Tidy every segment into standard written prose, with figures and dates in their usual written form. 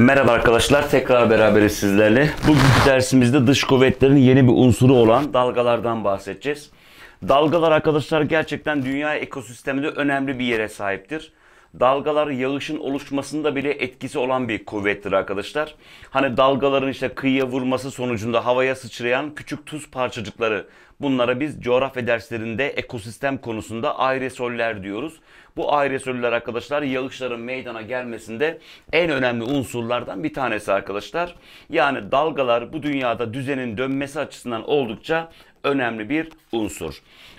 Merhaba arkadaşlar, tekrar beraberiz sizlerle. Bugünkü dersimizde dış kuvvetlerin yeni bir unsuru olan dalgalardan bahsedeceğiz. Dalgalar arkadaşlar gerçekten dünya ekosisteminde önemli bir yere sahiptir. Dalgalar yağışın oluşmasında bile etkisi olan bir kuvvettir arkadaşlar. Hani dalgaların işte kıyıya vurması sonucunda havaya sıçrayan küçük tuz parçacıkları, bunlara biz coğrafya derslerinde ekosistem konusunda aerosoller diyoruz. Bu aerosoller arkadaşlar yağışların meydana gelmesinde en önemli unsurlardan bir tanesi arkadaşlar. Yani dalgalar bu dünyada düzenin dönmesi açısından oldukça önemli bir unsur.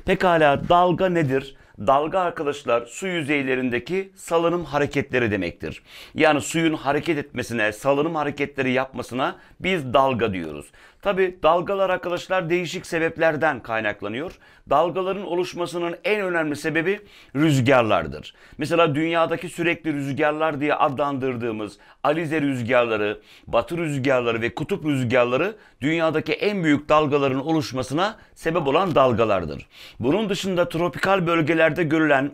Pekala, dalga nedir? Dalga arkadaşlar su yüzeylerindeki salınım hareketleri demektir. Yani suyun hareket etmesine, salınım hareketleri yapmasına biz dalga diyoruz. Tabi dalgalar arkadaşlar değişik sebeplerden kaynaklanıyor. Dalgaların oluşmasının en önemli sebebi rüzgarlardır. Mesela dünyadaki sürekli rüzgarlar diye adlandırdığımız Alize rüzgarları, Batı rüzgarları ve kutup rüzgarları dünyadaki en büyük dalgaların oluşmasına sebep olan dalgalardır. Bunun dışında tropikal bölgelerde görülen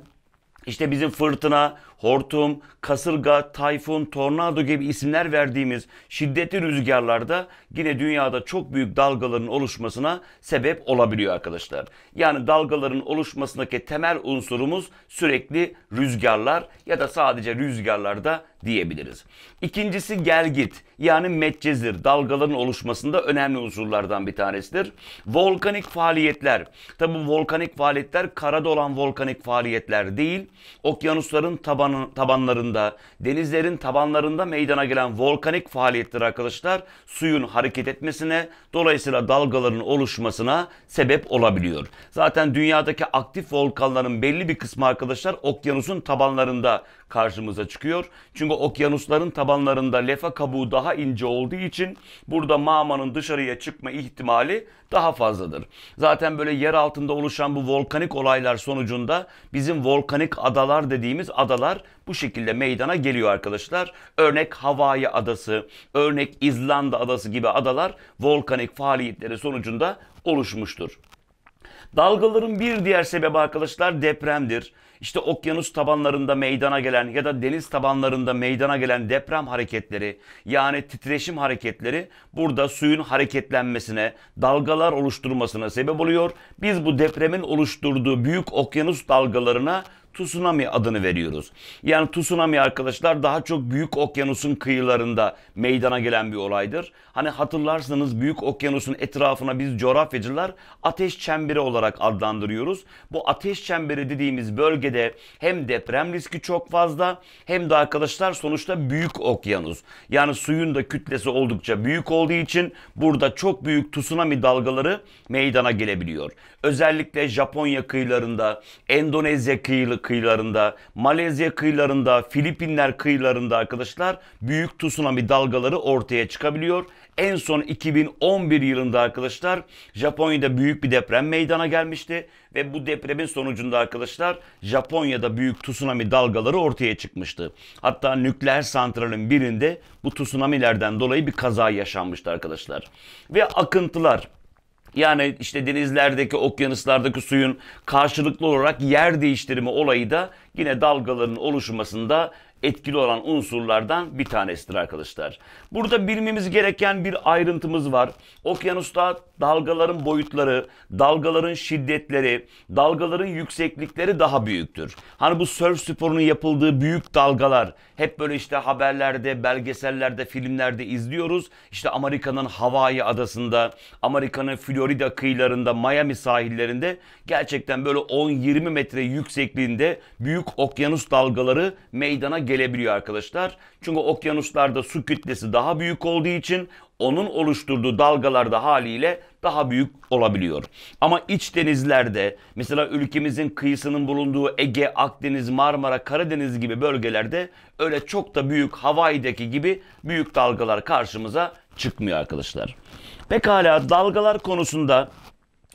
İşte bizim fırtına, hortum, kasırga, tayfun, tornado gibi isimler verdiğimiz şiddetli rüzgarlarda yine dünyada çok büyük dalgaların oluşmasına sebep olabiliyor arkadaşlar. Yani dalgaların oluşmasındaki temel unsurumuz sürekli rüzgarlar ya da sadece rüzgarlarda diyebiliriz. İkincisi gelgit, yani metcezir, dalgaların oluşmasında önemli unsurlardan bir tanesidir. Volkanik faaliyetler, tabi bu volkanik faaliyetler karada olan volkanik faaliyetler değil, okyanusların tabanlarında, denizlerin tabanlarında meydana gelen volkanik faaliyetler arkadaşlar suyun hareket etmesine, dolayısıyla dalgaların oluşmasına sebep olabiliyor. Zaten dünyadaki aktif volkanların belli bir kısmı arkadaşlar okyanusun tabanlarında karşımıza çıkıyor. Çünkü okyanusların tabanlarında lefa kabuğu daha ince olduğu için burada mağmanın dışarıya çıkma ihtimali daha fazladır. Zaten böyle yer altında oluşan bu volkanik olaylar sonucunda bizim volkanik adalar dediğimiz adalar bu şekilde meydana geliyor arkadaşlar. Örnek Hawaii adası, örnek İzlanda adası gibi adalar volkanik faaliyetleri sonucunda oluşmuştur. Dalgaların bir diğer sebebi arkadaşlar depremdir. İşte okyanus tabanlarında meydana gelen ya da deniz tabanlarında meydana gelen deprem hareketleri, yani titreşim hareketleri burada suyun hareketlenmesine, dalgalar oluşturmasına sebep oluyor. Biz bu depremin oluşturduğu büyük okyanus dalgalarına Tsunami adını veriyoruz. Yani tsunami arkadaşlar daha çok büyük okyanusun kıyılarında meydana gelen bir olaydır. Hani hatırlarsanız büyük okyanusun etrafına biz coğrafyacılar ateş çemberi olarak adlandırıyoruz. Bu ateş çemberi dediğimiz bölgede hem deprem riski çok fazla hem de arkadaşlar sonuçta büyük okyanus. Yani suyun da kütlesi oldukça büyük olduğu için burada çok büyük tsunami dalgaları meydana gelebiliyor. Özellikle Japonya kıyılarında, Endonezya kıyılarında, Malezya kıyılarında, Filipinler kıyılarında arkadaşlar büyük tsunami dalgaları ortaya çıkabiliyor. En son 2011 yılında arkadaşlar Japonya'da büyük bir deprem meydana gelmişti ve bu depremin sonucunda arkadaşlar Japonya'da büyük tsunami dalgaları ortaya çıkmıştı. Hatta nükleer santralin birinde bu tsunamilerden dolayı bir kaza yaşanmıştı arkadaşlar. Ve akıntılar. Yani işte denizlerdeki, okyanuslardaki suyun karşılıklı olarak yer değiştirme olayı da yine dalgaların oluşmasında etkili olan unsurlardan bir tanesidir arkadaşlar. Burada bilmemiz gereken bir ayrıntımız var. Okyanusta dalgaların boyutları, dalgaların şiddetleri, dalgaların yükseklikleri daha büyüktür. Hani bu sörf sporunun yapıldığı büyük dalgalar hep böyle işte haberlerde, belgesellerde, filmlerde izliyoruz. İşte Amerika'nın Hawaii adasında, Amerika'nın Florida kıyılarında, Miami sahillerinde gerçekten böyle 10-20 metre yüksekliğinde büyük okyanus dalgaları meydana gelebiliyor arkadaşlar. Çünkü okyanuslarda su kütlesi daha büyük olduğu için onun oluşturduğu dalgalar da haliyle daha büyük olabiliyor. Ama iç denizlerde, mesela ülkemizin kıyısının bulunduğu Ege, Akdeniz, Marmara, Karadeniz gibi bölgelerde öyle çok da büyük Hawaii'deki gibi büyük dalgalar karşımıza çıkmıyor arkadaşlar. Pekala, dalgalar konusunda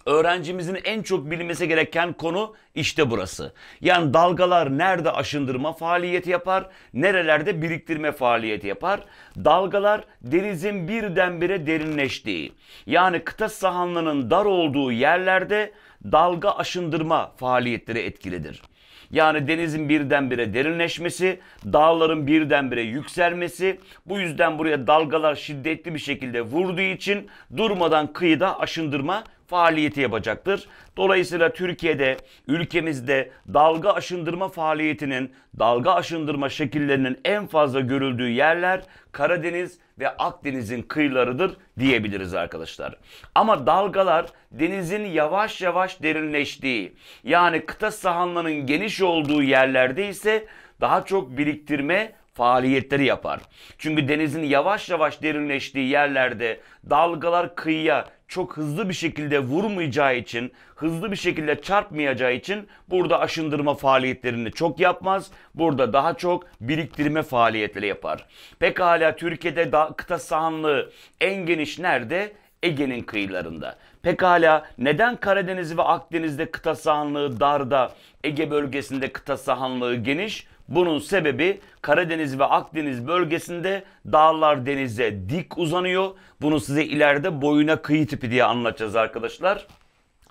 öğrencimizin en çok bilmesi gereken konu işte burası. Yani dalgalar nerede aşındırma faaliyeti yapar, nerelerde biriktirme faaliyeti yapar? Dalgalar denizin birdenbire derinleştiği, yani kıta sahanlığının dar olduğu yerlerde dalga aşındırma faaliyetleri etkilidir. Yani denizin birdenbire derinleşmesi, dağların birdenbire yükselmesi, bu yüzden buraya dalgalar şiddetli bir şekilde vurduğu için durmadan kıyıda aşındırma faaliyeti yapacaktır. Dolayısıyla Türkiye'de, ülkemizde dalga aşındırma faaliyetinin, dalga aşındırma şekillerinin en fazla görüldüğü yerler Karadeniz ve Akdeniz'in kıyılarıdır diyebiliriz arkadaşlar. Ama dalgalar denizin yavaş yavaş derinleştiği, yani kıta sahanlarının geniş olduğu yerlerde ise daha çok biriktirme faaliyetleri yapar. Çünkü denizin yavaş yavaş derinleştiği yerlerde dalgalar kıyıya çok hızlı bir şekilde vurmayacağı için, hızlı bir şekilde çarpmayacağı için burada aşındırma faaliyetlerini çok yapmaz. Burada daha çok biriktirme faaliyetleri yapar. Pekala Türkiye'de kıta sahanlığı en geniş nerede? Ege'nin kıyılarında. Pekala neden Karadeniz ve Akdeniz'de kıta sahanlığı darda, Ege bölgesinde kıta sahanlığı geniş? Bunun sebebi Karadeniz ve Akdeniz bölgesinde dağlar denize dik uzanıyor. Bunu size ileride boyuna kıyı tipi diye anlatacağız arkadaşlar.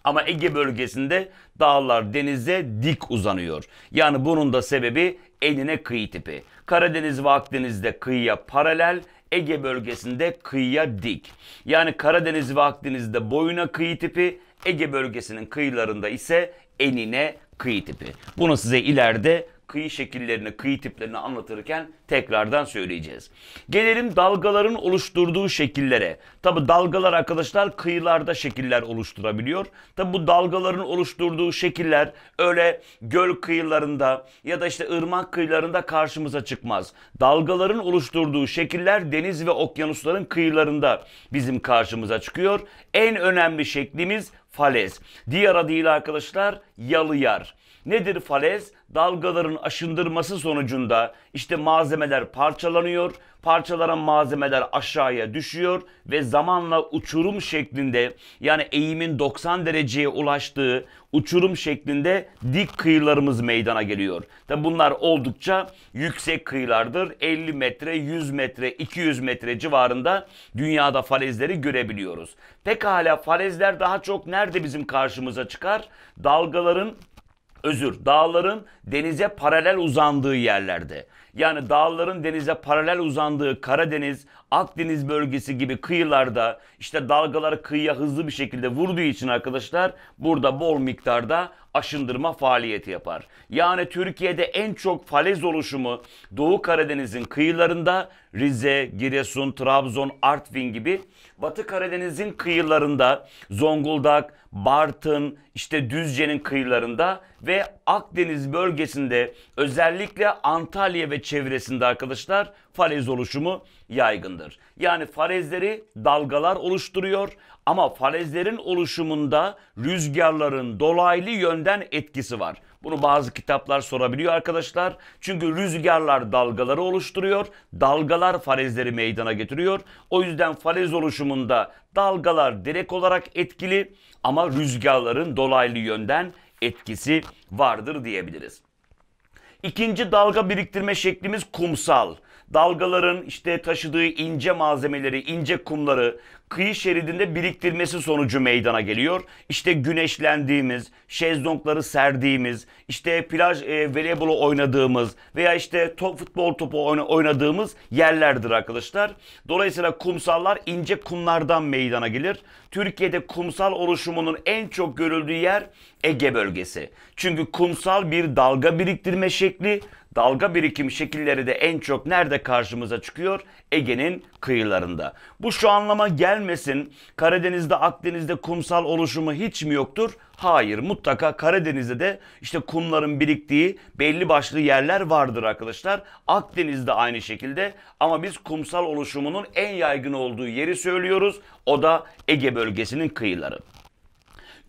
Ama Ege bölgesinde dağlar denize dik uzanıyor. Yani bunun da sebebi enine kıyı tipi. Karadeniz ve Akdeniz'de kıyıya paralel, Ege bölgesinde kıyıya dik. Yani Karadeniz ve Akdeniz'de boyuna kıyı tipi, Ege bölgesinin kıyılarında ise enine kıyı tipi. Bunu size ileride kıyı şekillerini, kıyı tiplerini anlatırken tekrardan söyleyeceğiz. Gelelim dalgaların oluşturduğu şekillere. Tabi dalgalar arkadaşlar kıyılarda şekiller oluşturabiliyor. Tabi bu dalgaların oluşturduğu şekiller öyle göl kıyılarında ya da işte ırmak kıyılarında karşımıza çıkmaz. Dalgaların oluşturduğu şekiller deniz ve okyanusların kıyılarında bizim karşımıza çıkıyor. En önemli şeklimiz falez. Diğer adıyla arkadaşlar yalıyer. Nedir falez? Dalgaların aşındırması sonucunda işte malzemeler parçalanıyor, parçalanan malzemeler aşağıya düşüyor ve zamanla uçurum şeklinde, yani eğimin 90 dereceye ulaştığı uçurum şeklinde dik kıyılarımız meydana geliyor. Tabi bunlar oldukça yüksek kıyılardır. 50 metre, 100 metre, 200 metre civarında dünyada falezleri görebiliyoruz. Pekala falezler daha çok nerede bizim karşımıza çıkar? Dağların denize paralel uzandığı yerlerde. Yani dağların denize paralel uzandığı Karadeniz, Akdeniz bölgesi gibi kıyılarda işte dalgalar kıyıya hızlı bir şekilde vurduğu için arkadaşlar burada bol miktarda aşındırma faaliyeti yapar. Yani Türkiye'de en çok falez oluşumu Doğu Karadeniz'in kıyılarında, Rize, Giresun, Trabzon, Artvin gibi, Batı Karadeniz'in kıyılarında Zonguldak, Bartın, işte Düzce'nin kıyılarında ve Akdeniz bölgesinde özellikle Antalya ve çevresinde arkadaşlar falez oluşumu yaygındır. Yani falezleri dalgalar oluşturuyor ama falezlerin oluşumunda rüzgarların dolaylı yönden etkisi var. Bunu bazı kitaplar sorabiliyor arkadaşlar. Çünkü rüzgarlar dalgaları oluşturuyor. Dalgalar falezleri meydana getiriyor. O yüzden falez oluşumunda dalgalar direkt olarak etkili ama rüzgarların dolaylı yönden etkisi vardır diyebiliriz. İkinci dalga biriktirme şeklimiz kumsal. Dalgaların işte taşıdığı ince malzemeleri, ince kumları kıyı şeridinde biriktirmesi sonucu meydana geliyor. İşte güneşlendiğimiz, şezlongları serdiğimiz, işte plaj voleybolu oynadığımız veya işte futbol topu oynadığımız yerlerdir arkadaşlar. Dolayısıyla kumsallar ince kumlardan meydana gelir. Türkiye'de kumsal oluşumunun en çok görüldüğü yer Ege bölgesi. Çünkü kumsal bir dalga biriktirme şekli. Dalga birikim şekilleri de en çok nerede karşımıza çıkıyor? Ege'nin kıyılarında. Bu şu anlama gelmesin. Karadeniz'de, Akdeniz'de kumsal oluşumu hiç mi yoktur? Hayır, mutlaka Karadeniz'de de işte kumların biriktiği belli başlı yerler vardır arkadaşlar. Akdeniz'de aynı şekilde, ama biz kumsal oluşumunun en yaygın olduğu yeri söylüyoruz. O da Ege bölgesinin kıyıları.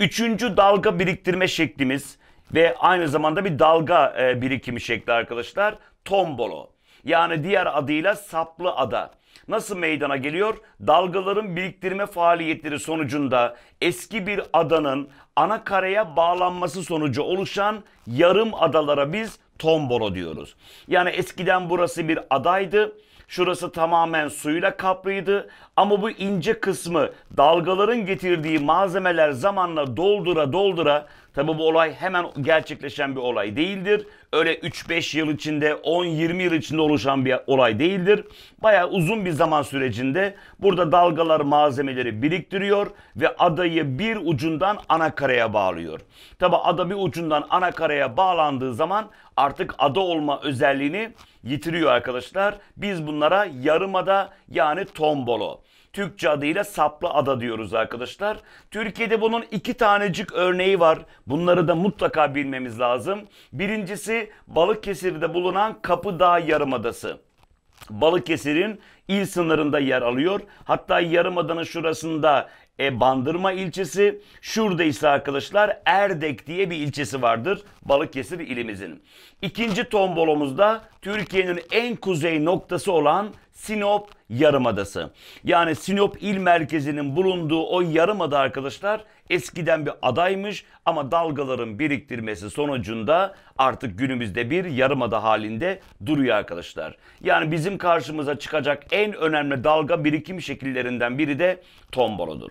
Üçüncü dalga biriktirme şeklimiz ve aynı zamanda bir dalga birikimi şekli arkadaşlar tombolo. Yani diğer adıyla saplı ada. Nasıl meydana geliyor? Dalgaların biriktirme faaliyetleri sonucunda eski bir adanın ana karaya bağlanması sonucu oluşan yarım adalara biz tombolo diyoruz. Yani eskiden burası bir adaydı. Şurası tamamen suyla kaplıydı ama bu ince kısmı dalgaların getirdiği malzemeler zamanla doldura doldura Tabi bu olay hemen gerçekleşen bir olay değildir. Öyle 3-5 yıl içinde, 10-20 yıl içinde oluşan bir olay değildir. Bayağı uzun bir zaman sürecinde burada dalgalar malzemeleri biriktiriyor ve adayı bir ucundan anakaraya bağlıyor. Tabi ada bir ucundan anakaraya bağlandığı zaman artık ada olma özelliğini yitiriyor arkadaşlar. Biz bunlara yarımada, yani tombolo, Türkçe adıyla saplı ada diyoruz arkadaşlar. Türkiye'de bunun iki tanecik örneği var. Bunları da mutlaka bilmemiz lazım. Birincisi Balıkesir'de bulunan Kapıdağ Yarımadası. Balıkesir'in il sınırında yer alıyor. Hatta yarımadanın şurasında Bandırma ilçesi, şurada ise arkadaşlar Erdek diye bir ilçesi vardır Balıkesir ilimizin. İkinci tombolomuzda Türkiye'nin en kuzey noktası olan Sinop Yarımadası. Yani Sinop il merkezinin bulunduğu o yarımada arkadaşlar eskiden bir adaymış ama dalgaların biriktirmesi sonucunda artık günümüzde bir yarımada halinde duruyor arkadaşlar. Yani bizim karşımıza çıkacak en önemli dalga birikim şekillerinden biri de tombolodur.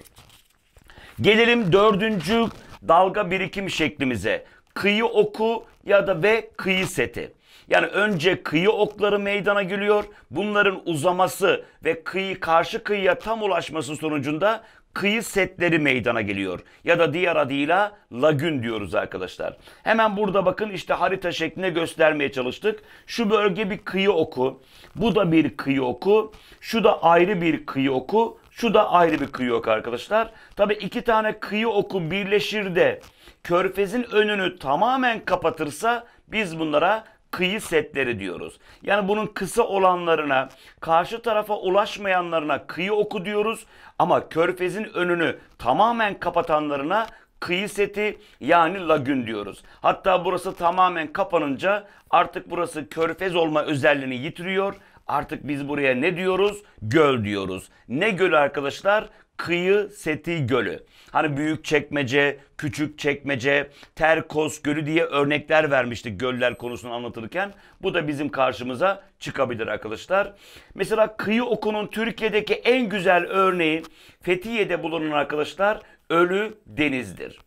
Gelelim dördüncü dalga birikim şeklimize. Kıyı oku ya da ve kıyı seti. Yani önce kıyı okları meydana geliyor. Bunların uzaması ve karşı kıyıya tam ulaşması sonucunda kıyı setleri meydana geliyor. Ya da diğer adıyla lagün diyoruz arkadaşlar. Hemen burada bakın, işte harita şeklinde göstermeye çalıştık. Şu bölge bir kıyı oku. Bu da bir kıyı oku. Şu da ayrı bir kıyı oku. Şu da ayrı bir kıyı oku arkadaşlar. Tabii iki tane kıyı oku birleşir de körfezin önünü tamamen kapatırsa biz bunlara kıyı setleri diyoruz. Yani bunun kısa olanlarına, karşı tarafa ulaşmayanlarına kıyı oku diyoruz. Ama körfezin önünü tamamen kapatanlarına kıyı seti, yani lagün diyoruz. Hatta burası tamamen kapanınca artık burası körfez olma özelliğini yitiriyor. Artık biz buraya ne diyoruz? Göl diyoruz. Ne gölü arkadaşlar? Kıyı seti gölü. Hani Büyükçekmece, Küçükçekmece, Terkos gölü diye örnekler vermiştik göller konusunu anlatırken. Bu da bizim karşımıza çıkabilir arkadaşlar. Mesela kıyı okunun Türkiye'deki en güzel örneği Fethiye'de bulunan arkadaşlar Ölü Deniz'dir.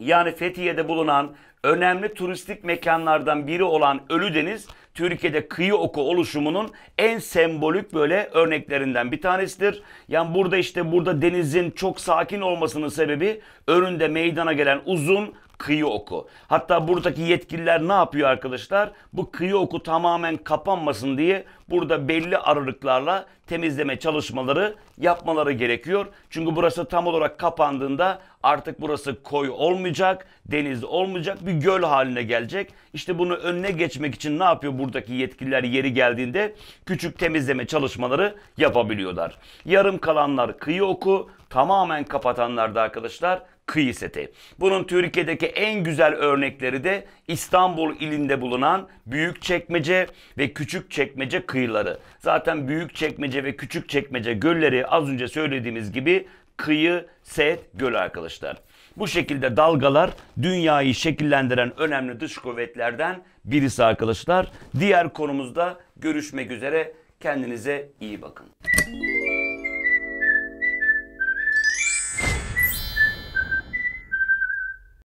Yani Fethiye'de bulunan önemli turistik mekanlardan biri olan Ölü Deniz, Türkiye'de kıyı oku oluşumunun en sembolik böyle örneklerinden bir tanesidir. Yani burada denizin çok sakin olmasının sebebi önünde meydana gelen uzun kıyı oku. Hatta buradaki yetkililer ne yapıyor arkadaşlar? Bu kıyı oku tamamen kapanmasın diye burada belli aralıklarla temizleme çalışmaları yapmaları gerekiyor. Çünkü burası tam olarak kapandığında artık burası koy olmayacak, deniz olmayacak, bir göl haline gelecek. İşte bunu önüne geçmek için ne yapıyor buradaki yetkililer? Yeri geldiğinde küçük temizleme çalışmaları yapabiliyorlar. Yarım kalanlar kıyı oku, tamamen kapatanlar da arkadaşlar kıyı seti. Bunun Türkiye'deki en güzel örnekleri de İstanbul ilinde bulunan Büyükçekmece ve Küçükçekmece kıyıları. Zaten Büyükçekmece ve Küçükçekmece gölleri az önce söylediğimiz gibi kıyı set gölü arkadaşlar. Bu şekilde dalgalar dünyayı şekillendiren önemli dış kuvvetlerden birisi arkadaşlar. Diğer konumuzda görüşmek üzere. Kendinize iyi bakın.